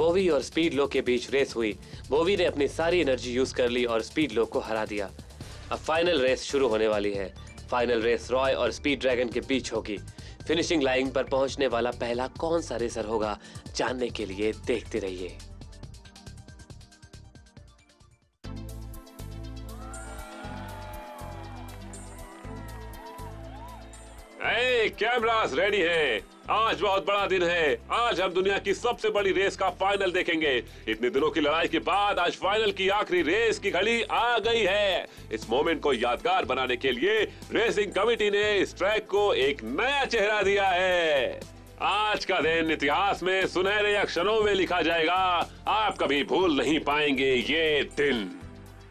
बोवी और स्पीड लो के बीच रेस हुई। बोवी ने अपनी सारी एनर्जी यूज कर ली और स्पीड लो को हरा दिया। अब फाइनल रेस शुरू होने वाली है। फाइनल रेस रॉय और स्पीड ड्रैगन के बीच होगी। फिनिशिंग लाइन पर पहुंचने वाला पहला कौन सा रेसर होगा, जानने के लिए देखते रहिए। कैमरास रेडी हैं। आज बहुत बड़ा दिन है। आज हम दुनिया की सबसे बड़ी रेस का फाइनल देखेंगे। इतने दिनों की लड़ाई के बाद आज फाइनल की आखिरी रेस की घड़ी आ गई है। इस मोमेंट को यादगार बनाने के लिए रेसिंग कमेटी ने इस ट्रैक को एक नया चेहरा दिया है। आज का दिन इतिहास में सुनहरे अक्षरों में लिखा जाएगा। आप कभी भूल नहीं पाएंगे ये दिन।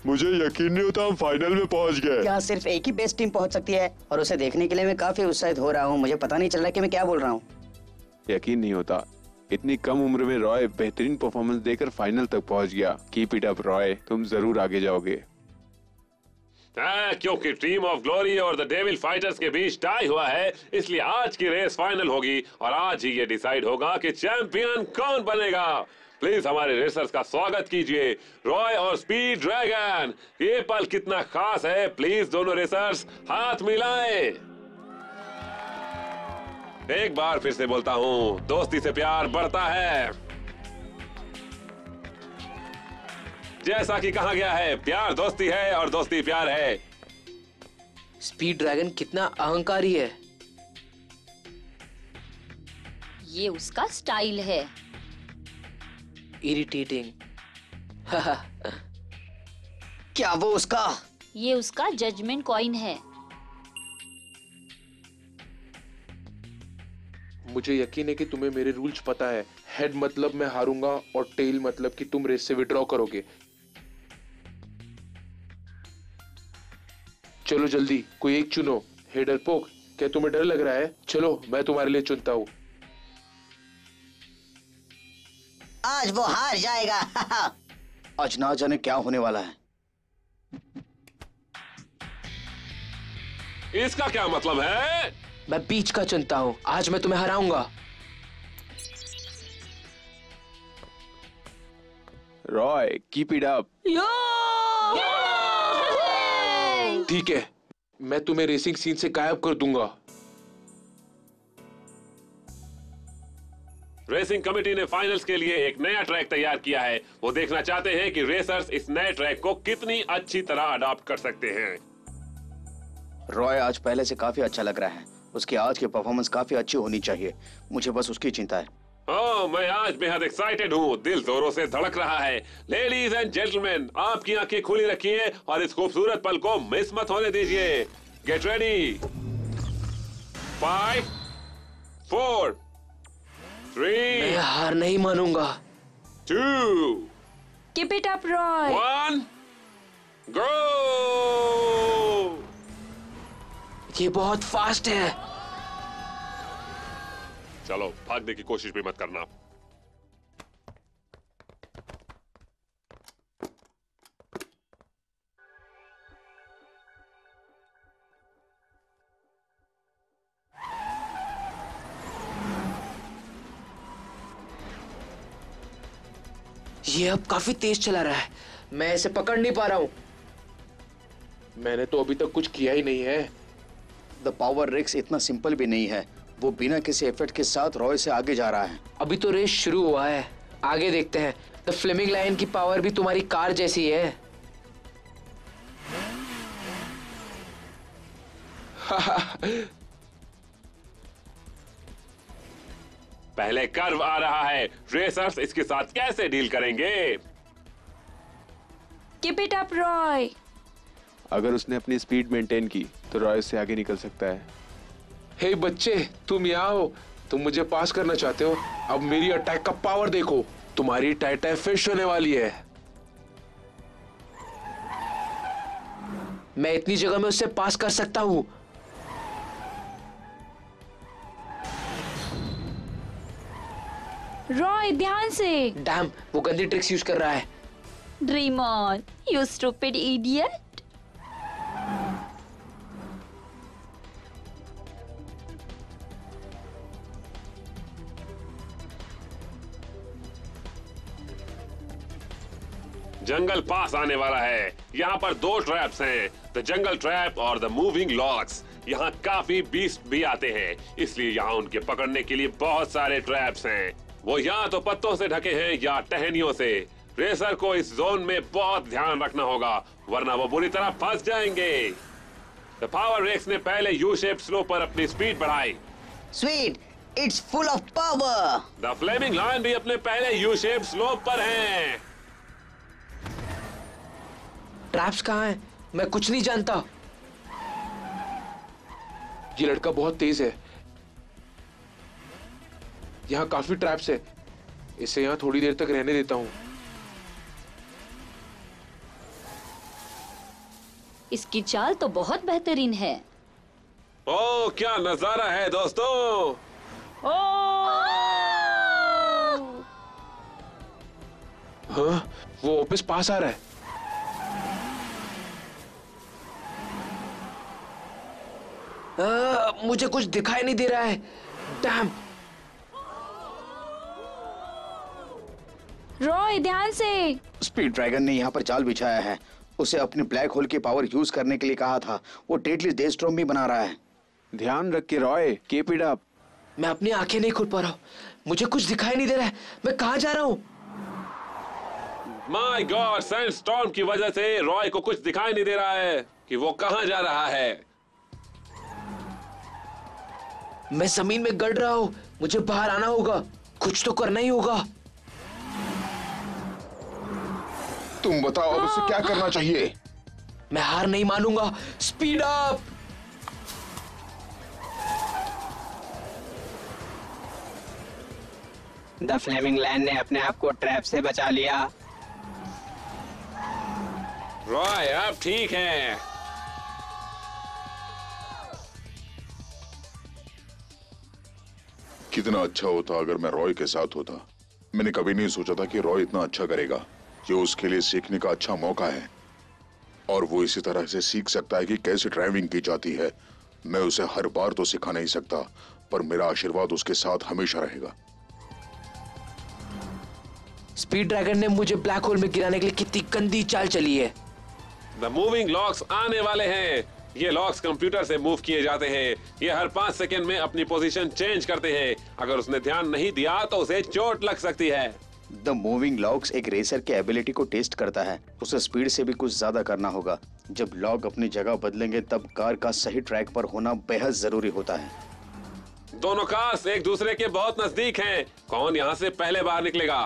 मुझे यकीन नहीं होता हम फाइनल में पहुंच गए। यहाँ सिर्फ एक ही बेस्ट टीम पहुंच सकती है और उसे देखने के लिए मैं काफी उत्साहित हो रहा हूँ। मुझे पता नहीं चल रहा कि मैं क्या बोल रहा हूँ। यकीन नहीं होता, इतनी कम उम्र में रॉय बेहतरीन परफॉर्मेंस देकर फाइनल तक पहुँच गया। कीप इट अप रॉय, तुम जरूर आगे जाओगे। क्योंकि टीम ऑफ ग्लोरी और द डेविल फाइटर्स के बीच टाई हुआ है, इसलिए आज की रेस फाइनल होगी और आज ही ये डिसाइड होगा कि चैंपियन कौन बनेगा। प्लीज हमारे रेसर्स का स्वागत कीजिए, रॉय और स्पीड ड्रैगन। ये पल कितना खास है, प्लीज दोनों रेसर्स हाथ मिलाएं। एक बार फिर से बोलता हूँ, दोस्ती से प्यार बढ़ता है। जैसा कि कहा गया है, प्यार दोस्ती है और दोस्ती प्यार है। स्पीड ड्रैगन कितना अहंकारी है। ये उसका स्टाइल है। इरिटेटिंग। क्या वो उसका? ये उसका जजमेंट कॉइन है। मुझे यकीन है कि तुम्हें मेरे रूल्स पता है। हेड मतलब मैं हारूंगा और टेल मतलब कि तुम रेस से विड्रॉ करोगे। चलो जल्दी, कोई एक चुनो। हेडर पोक, क्या तुम्हें डर लग रहा है? चलो मैं तुम्हारे लिए चुनता हूँ। आज वो हार जाएगा। आज ना जाने क्या होने वाला है। इसका क्या मतलब है? मैं बीच का चुनता हूँ। आज मैं तुम्हें हराऊंगा। Roy, keep it up. ठीक है, मैं तुम्हें रेसिंग सीन से गायब कर दूंगा। रेसिंग कमेटी ने फाइनल्स के लिए एक नया ट्रैक तैयार किया है। वो देखना चाहते हैं कि रेसर्स इस नए ट्रैक को कितनी अच्छी तरह अडॉप्ट कर सकते हैं। रॉय आज पहले से काफी अच्छा लग रहा है। उसकी आज की परफॉर्मेंस काफी अच्छी होनी चाहिए। मुझे बस उसकी चिंता है। मैं आज बेहद एक्साइटेड हूँ। दिल जोरों से धड़क रहा है। लेडीज एंड जेंटलमैन, आपकी आंखें खुली रखिए और इस खूबसूरत पल को मिस मत होने दीजिए। Get ready. 5, 4, 3, मैं हार नहीं मानूंगा। 2, keep it up Roy. 1, go. ये बहुत फास्ट है। चलो, भागने की कोशिश भी मत करना। ये अब काफी तेज चला रहा है। मैं इसे पकड़ नहीं पा रहा हूं। मैंने तो अभी तक कुछ किया ही नहीं है। द पावर रेक्स इतना सिंपल भी नहीं है। वो बिना किसी एफर्ट के साथ रॉय से आगे जा रहा है। अभी तो रेस शुरू हुआ है, आगे देखते हैं। द फ्लेमिंग लायन की पावर भी तुम्हारी कार जैसी है। पहले कर्व आ रहा है। रेसर्स इसके साथ कैसे डील करेंगे? Keep it up Roy. अगर उसने अपनी स्पीड मेंटेन की तो रॉय से आगे निकल सकता है। हे बच्चे, तुम यहाँ हो। तुम मुझे पास करना चाहते हो? अब मेरी अटैक का पावर देखो। तुम्हारी टाइटाई फिश होने वाली है। मैं इतनी जगह में उससे पास कर सकता हूँ। रॉय, ध्यान से। डैम, वो गंदी ट्रिक्स यूज कर रहा है। Dream on, you stupid idiot. जंगल पास आने वाला है। यहाँ पर दो ट्रैप्स हैं, द जंगल ट्रैप और द मूविंग लॉक्स। यहाँ काफी बीस्ट भी आते हैं, इसलिए यहाँ उनके पकड़ने के लिए बहुत सारे ट्रैप्स हैं। वो या तो पत्तों से ढके हैं या टहनियों से। रेसर को इस जोन में बहुत ध्यान रखना होगा, वरना वो बुरी तरह फंस जाएंगे। द पावर रेक्स ने पहले यू शेप स्लो पर अपनी स्पीड बढ़ाई। Speed it's full of power. The flaming lion भी अपने पहले यू शेप स्लो पर है। ट्रैप्स कहाँ हैं? मैं कुछ नहीं जानता। ये लड़का बहुत तेज है। यहाँ काफी ट्रैप्स है, इसे यहाँ थोड़ी देर तक रहने देता हूँ। इसकी चाल तो बहुत बेहतरीन है। ओह क्या नजारा है दोस्तों। हाँ वो वापस पास आ रहा है। मुझे कुछ दिखाई नहीं दे रहा है। डैम। रॉय ध्यान से। स्पीड ड्रैगन ने यहाँ पर जाल बिछाया है। उसे अपने ब्लैक होल की पावर यूज करने के लिए कहा था। वो टेटली डेस्ट्रोम भी बना रहा है। ध्यान रख के रॉय, कीप इट अप। मैं अपनी आंखें नहीं खोल पा रहा हूँ, मुझे कुछ दिखाई नहीं दे रहा है। मैं कहाँ जा रहा हूँ? माय गॉड, सैंडस्टॉर्म की वजह से रॉय को कुछ दिखाई नहीं दे रहा है कि वो कहाँ जा रहा है। मैं जमीन में गड़ रहा हूँ, मुझे बाहर आना होगा, कुछ तो करना ही होगा। तुम बताओ अब इससे क्या करना चाहिए? मैं हार नहीं मानूंगा। Speed up. The flaming land ने अपने आप को ट्रैप से बचा लिया। रॉय अब ठीक है। कितना अच्छा होता अगर मैं रॉय के साथ होता। मैंने कभी नहीं सोचा था कि रॉय इतना अच्छा करेगा। ये उसके लिए सीखने का अच्छा मौका है और वो इसी तरह से सीख सकता है कि कैसे ड्राइविंग की जाती है। मैं उसे हर बार तो सिखा नहीं सकता, पर मेरा आशीर्वाद उसके साथ हमेशा रहेगा। स्पीड ड्रैगन ने मुझे ब्लैक होल में गिराने के लिए कितनी गंदी चाल चली है। द मूविंग लॉक्स आने वाले हैं। ये लॉक्स कंप्यूटर से मूव किए जाते हैं। ये हर 5 सेकंड में अपनी पोजीशन चेंज करते हैं। अगर उसने ध्यान नहीं दिया तो उसे चोट लग सकती है। द मूविंग लॉक्स एक रेसर के एबिलिटी को टेस्ट करता है। उसे स्पीड से भी कुछ ज्यादा करना होगा। जब लॉक अपनी जगह बदलेंगे तब कार का सही ट्रैक पर होना बेहद जरूरी होता है। दोनों कार्स एक दूसरे के बहुत नजदीक हैं। कौन यहाँ से पहले बाहर निकलेगा?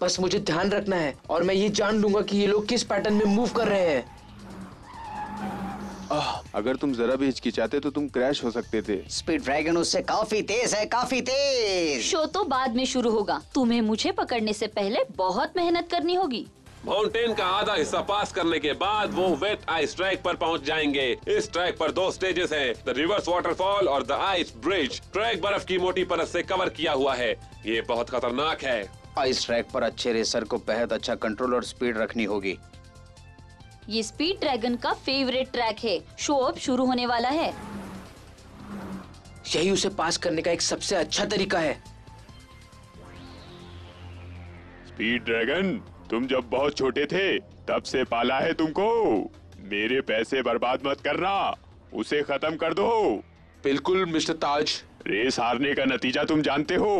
बस मुझे ध्यान रखना है और मैं ये जान लूंगा कि ये लोग किस पैटर्न में मूव कर रहे हैं। अगर तुम जरा भी हिचकिचाते तो तुम क्रैश हो सकते थे। स्पीड ड्रैगन उससे काफी तेज है, काफी तेज। शो तो बाद में शुरू होगा। तुम्हें मुझे पकड़ने से पहले बहुत मेहनत करनी होगी। माउंटेन का आधा हिस्सा पास करने के बाद वो वेट आइस ट्रैक पर पहुंच जाएंगे। इस ट्रैक पर 2 स्टेजेस हैं, द रिवर्स वाटरफॉल और द आइस ब्रिज। ट्रैक बर्फ की मोटी परत से कवर किया हुआ है। ये बहुत खतरनाक है। आइस ट्रैक पर अच्छे रेसर को बेहद अच्छा कंट्रोल और स्पीड रखनी होगी। ये स्पीड ड्रैगन का फेवरेट ट्रैक है। शो अब शुरू होने वाला है। यही उसे पास करने का एक सबसे अच्छा तरीका है। स्पीड ड्रैगन, तुम जब बहुत छोटे थे तब से पाला है तुमको। मेरे पैसे बर्बाद मत करना, उसे खत्म कर दो। बिल्कुल मिस्टर ताज। रेस हारने का नतीजा तुम जानते हो।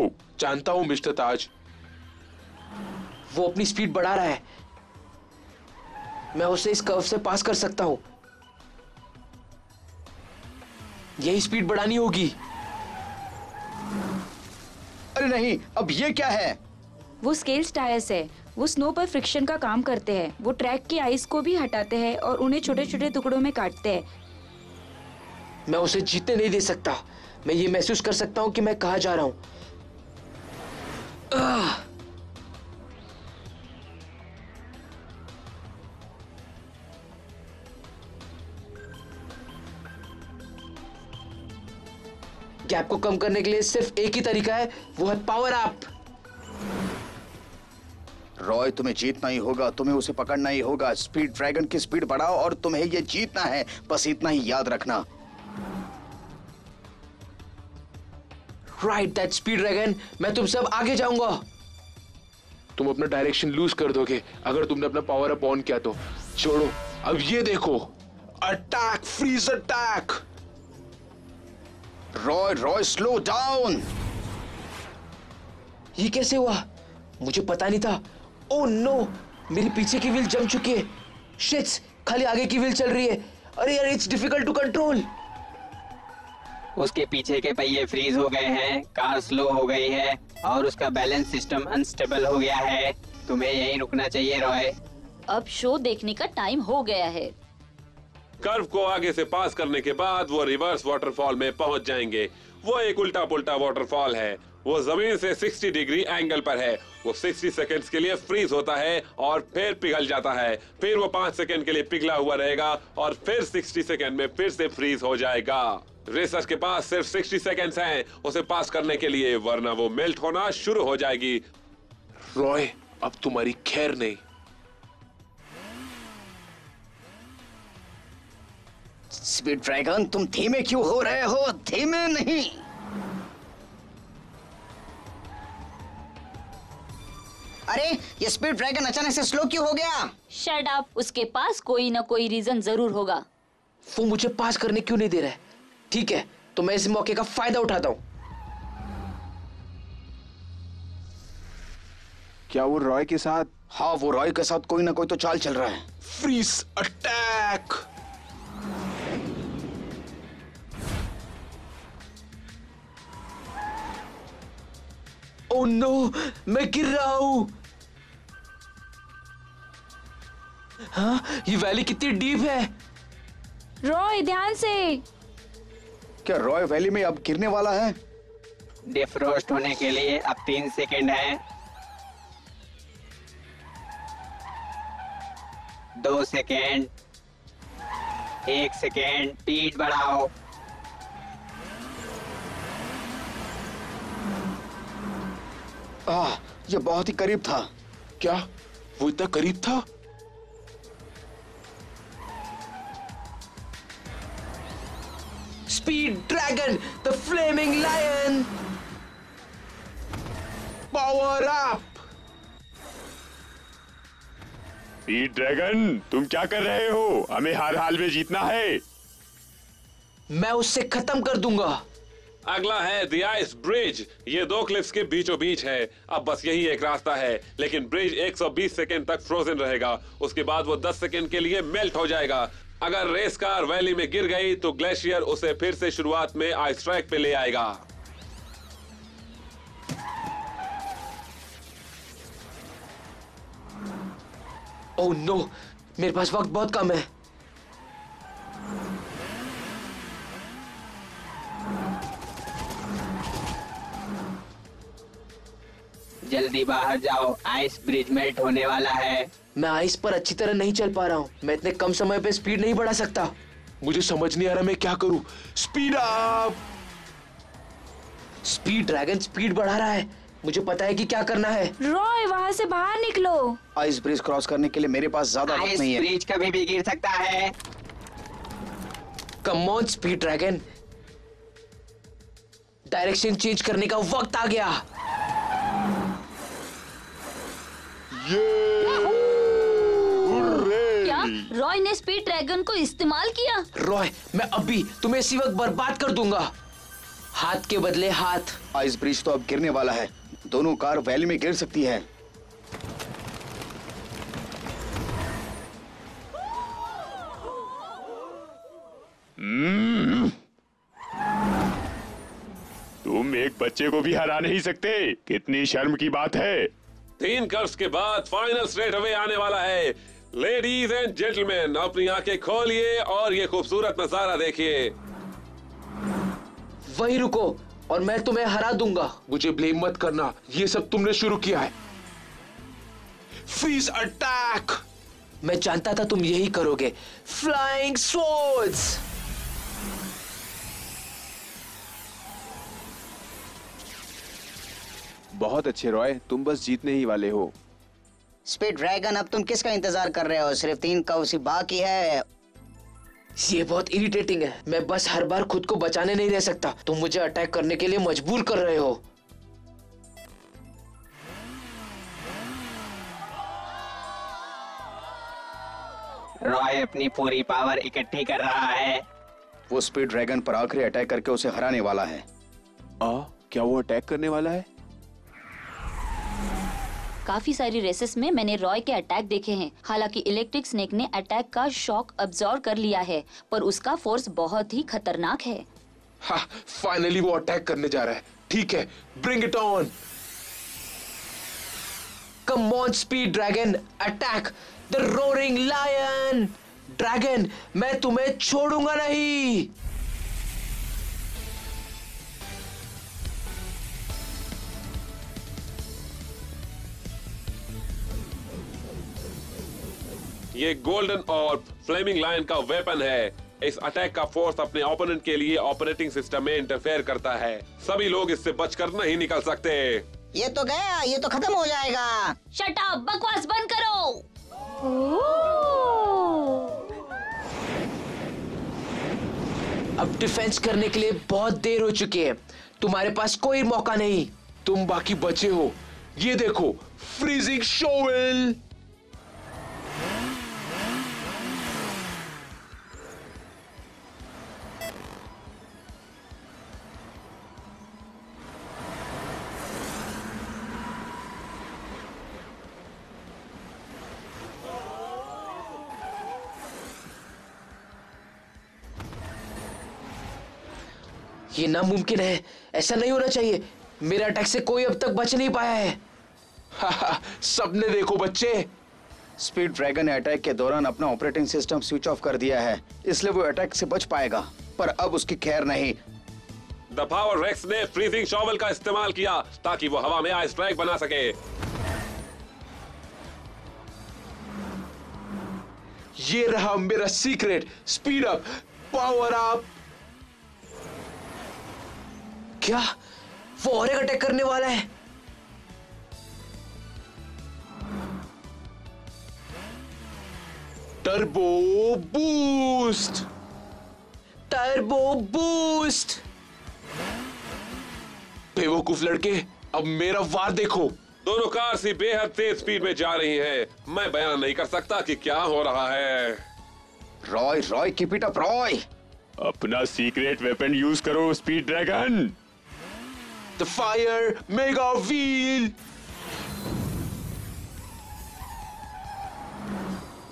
जानता हूँ मिस्टर ताज। वो अपनी स्पीड बढ़ा रहा है, मैं उसे इस कर्व से पास कर सकता हूँ। यही स्पीड बढ़ानी होगी। अरे नहीं, अब ये क्या है? वो स्केल्स टायर्स है। वो स्नो पर फ्रिक्शन का काम करते हैं। वो ट्रैक की आइस को भी हटाते हैं और उन्हें छोटे छोटे टुकड़ों में काटते हैं। मैं उसे जीतने नहीं दे सकता। मैं ये महसूस कर सकता हूँ कि मैं कहाँ जा रहा हूँ। गैप को कम करने के लिए सिर्फ एक ही तरीका है, वो है पावर अप। रॉय, तुम्हें जीतना ही होगा, तुम्हें उसे पकड़ना ही होगा। स्पीड ड्रैगन की स्पीड बढ़ाओ और तुम्हें ये जीतना है, बस इतना ही याद रखना। राइट दैट स्पीड ड्रैगन, मैं तुम सब आगे जाऊंगा। तुम अपना डायरेक्शन लूज कर दोगे अगर तुमने अपना पावर अप ऑन किया तो। छोड़ो, अब ये देखो, attack, freeze attack. Roy Roy slow down. ये कैसे हुआ? मुझे पता नहीं था। ओह नो, मेरे पीछे की व्हील जम चुकी है। शिट्स, खाली आगे की व्हील चल रही है। अरे यार, इट्स डिफिकल्ट टू कंट्रोल। उसके पीछे के पहिए फ्रीज हो गए हैं, कार स्लो हो गई है और उसका बैलेंस सिस्टम अनस्टेबल हो गया है। तुम्हें यहीं रुकना चाहिए रॉय। अब शो देखने का टाइम हो गया है। कर्व को आगे से पास करने के बाद वो रिवर्स वाटरफॉल में पहुंच जाएंगे। वो एक उल्टा पुल्टा वाटरफॉल है। वो जमीन से 60 डिग्री एंगल पर है। वो 60 सेकंड्स के लिए फ्रीज होता है और फिर पिघल जाता है। फिर वो 5 सेकंड के लिए पिघला हुआ रहेगा और फिर 60 सेकंड में फिर से फ्रीज हो जाएगा। रेसर के पास सिर्फ 60 सेकंड्स हैं उसे पास करने के लिए, वरना वो मेल्ट होना शुरू हो जाएगी। रॉय, अब तुम्हारी खैर नहीं। स्पीड ड्रैगन, तुम धीमे क्यों हो रहे हो? धीमे नहीं। अरे, ये स्पीड ड्रैगन अचानक से स्लो क्यों हो गया? शट अप, उसके पास कोई ना कोई रीजन जरूर होगा। वो मुझे पास करने क्यों नहीं दे रहा है? ठीक है, तो मैं इस मौके का फायदा उठाता हूँ। क्या वो रॉय के साथ? हाँ, वो रॉय के साथ कोई ना कोई तो चाल चल रहा है। Freeze attack. ओह नो, मैं गिर रहा हूँ। हाँ, ये वैली कितनी डीप है। रॉय, ध्यान से। क्या रॉय वैली में अब गिरने वाला है? डिफ्रोस्ट होने के लिए अब 3 सेकंड है, 2 सेकंड, 1 सेकंड। स्पीड बढ़ाओ। ये बहुत ही करीब था। क्या वो इतना करीब था? Speed dragon, the flaming lion, power up. Speed dragon, तुम क्या कर रहे हो? हमें हर हाल में जीतना है। मैं उससे खत्म कर दूंगा। अगला है द आइस ब्रिज। ये 2 क्लिफ्स के बीचों बीच है। अब बस यही एक रास्ता है, लेकिन ब्रिज 120 सेकंड तक फ्रोजन रहेगा। उसके बाद वो 10 सेकंड के लिए मेल्ट हो जाएगा। अगर रेस कार वैली में गिर गई तो ग्लेशियर उसे फिर से शुरुआत में आइस ट्रैक पे ले आएगा। ओह नो, मेरे पास वक्त बहुत कम है। जल्दी बाहर जाओ, आइस ब्रिज मेल्ट होने वाला है। मैं आइस पर अच्छी तरह नहीं चल पा रहा हूँ। मैं इतने कम समय पे स्पीड नहीं बढ़ा सकता। मुझे समझ नहीं आ रहा मैं क्या करूँ। Speed up. Speed dragon speed बढ़ा रहा है। मुझे पता है कि क्या करना है। रॉय, वहाँ से बाहर निकलो। आइस ब्रिज क्रॉस करने के लिए मेरे पास ज्यादा वक्त नहीं है। आइस ब्रिज कभी भी गिर सकता है। Come on speed dragon, direction change करने का वक्त आ गया। क्या रॉय ने स्पीड ड्रैगन को इस्तेमाल किया? रॉय, मैं अभी तुम्हें इसी वक्त बर्बाद कर दूंगा। हाथ के बदले हाथ। आइस ब्रिज तो अब गिरने वाला है। दोनों कार वैली में गिर सकती है। तुम एक बच्चे को भी हरा नहीं सकते। कितनी शर्म की बात है। 3 कर्व्स के बाद फाइनल स्ट्रेट अवे आने वाला है। लेडीज एंड जेंटलमैन, अपनी आंखें खोलिए और ये खूबसूरत नजारा देखिए। वहीं रुको और मैं तुम्हें हरा दूंगा। मुझे ब्लेम मत करना, ये सब तुमने शुरू किया है। Freeze attack. मैं जानता था तुम यही करोगे। Flying swords. बहुत अच्छे रॉय, तुम बस जीतने ही वाले हो। स्पीड ड्रैगन, अब तुम किसका इंतजार कर रहे हो? सिर्फ 3 कर्व्स बाकी है। ये बहुत इरिटेटिंग है। मैं बस हर बार खुद को बचाने नहीं रह सकता। तुम मुझे अटैक करने के लिए मजबूर कर रहे हो। रॉय अपनी पूरी पावर इकट्ठी कर रहा है। वो स्पीड ड्रैगन पर आखिरी अटैक करके उसे हराने वाला है। क्या वो अटैक करने वाला है? काफी सारी रेसेस में मैंने रॉय के अटैक देखे हैं। हालांकि इलेक्ट्रिक स्नेक ने अटैक का शॉक अब्सॉर्ब कर लिया है, पर उसका फोर्स बहुत ही खतरनाक है। फाइनली वो अटैक करने जा रहा है। ठीक है, bring it on. Come on speed dragon, attack the roaring lion. Dragon, मैं तुम्हें छोड़ूंगा नहीं। ये गोल्डन ऑर्ब फ्लेमिंग लायन का वेपन है। इस अटैक का फोर्स अपने ओपोनेंट के लिए ऑपरेटिंग सिस्टम में इंटरफेयर करता है। सभी लोग इससे बचकर नहीं निकल सकते। ये तो गया, ये तो खत्म हो जाएगा। शट अप, बकवास बंद करो। अब डिफेंस करने के लिए बहुत देर हो चुकी है। तुम्हारे पास कोई मौका नहीं, तुम बाकी बचे हो। ये देखो, फ्रीजिंग शोवेल। ये नामुमकिन है, ऐसा नहीं होना चाहिए। मेरे अटैक से कोई अब तक बच नहीं पाया है। सबने देखो बच्चे, स्पीड ड्रैगन ने अटैक के दौरान अपना ऑपरेटिंग सिस्टम स्विच ऑफ कर दिया है, इसलिए वो अटैक से बच पाएगा, पर अब उसकी खैर नहीं। द पावर रेक्स ने फ्रीजिंग शॉवल का इस्तेमाल किया ताकि वो हवा में आइस स्ट्राइक बना सके। ये रहा मेरा secret, speed up, power up. क्या वो और एक अटैक करने वाला है? Turbo boost. बेवकूफ लड़के, अब मेरा वार देखो। दोनों कार्स ही बेहद तेज स्पीड में जा रही हैं। मैं बयान नहीं कर सकता कि क्या हो रहा है। Roy keep it up. Roy, अपना सीक्रेट वेपन यूज करो। Speed dragon, the fire mega wheel.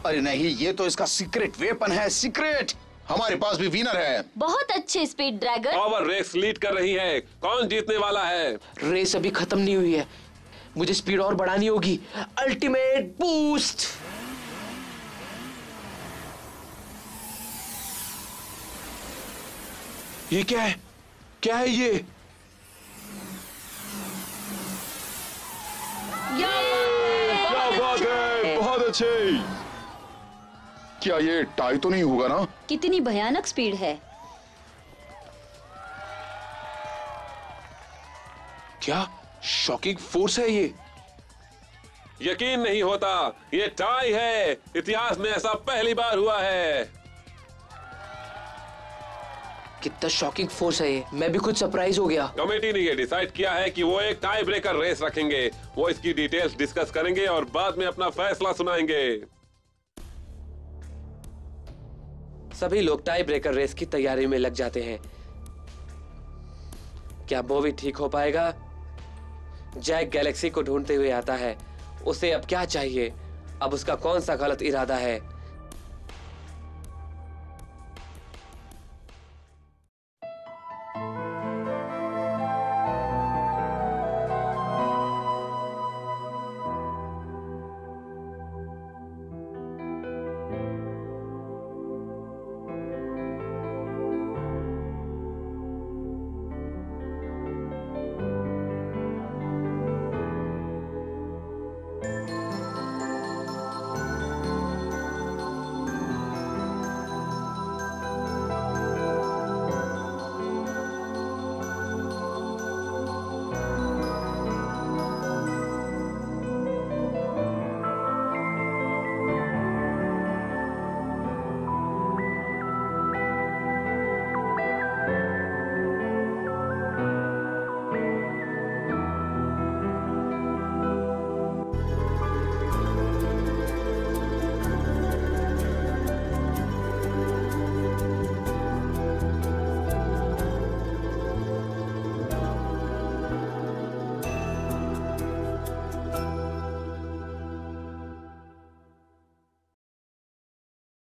अरे नहीं, ये तो इसका सीक्रेट वेपन है। सीक्रेट, हमारे पास भी विनर है। बहुत अच्छे speed dragon. Power race lead कर रही है। कौन जीतने वाला है? रेस अभी खत्म नहीं हुई है, मुझे स्पीड और बढ़ानी होगी। Ultimate boost. ये क्या है ये? बहुत अच्छे। क्या ये टाई तो नहीं होगा ना? कितनी भयानक स्पीड है। क्या शॉकिंग फोर्स है ये? यकीन नहीं होता, ये टाई है। इतिहास में ऐसा पहली बार हुआ है। कितना शॉकिंग फोर्स है ये, मैं भी कुछ सरप्राइज हो गया। कमेटी ने ये डिसाइड किया है कि वो एक टाई ब्रेकर रेस रखेंगे। वो इसकी डिटेल्स डिस्कस करेंगे और बाद में अपना फैसला सुनाएंगे। सभी लोग टाई ब्रेकर रेस की तैयारी में लग जाते हैं। क्या बोवी ठीक हो पाएगा? जैक गैलेक्सी को ढूंढते हुए आता है। उसे अब क्या चाहिए? अब उसका कौन सा गलत इरादा है?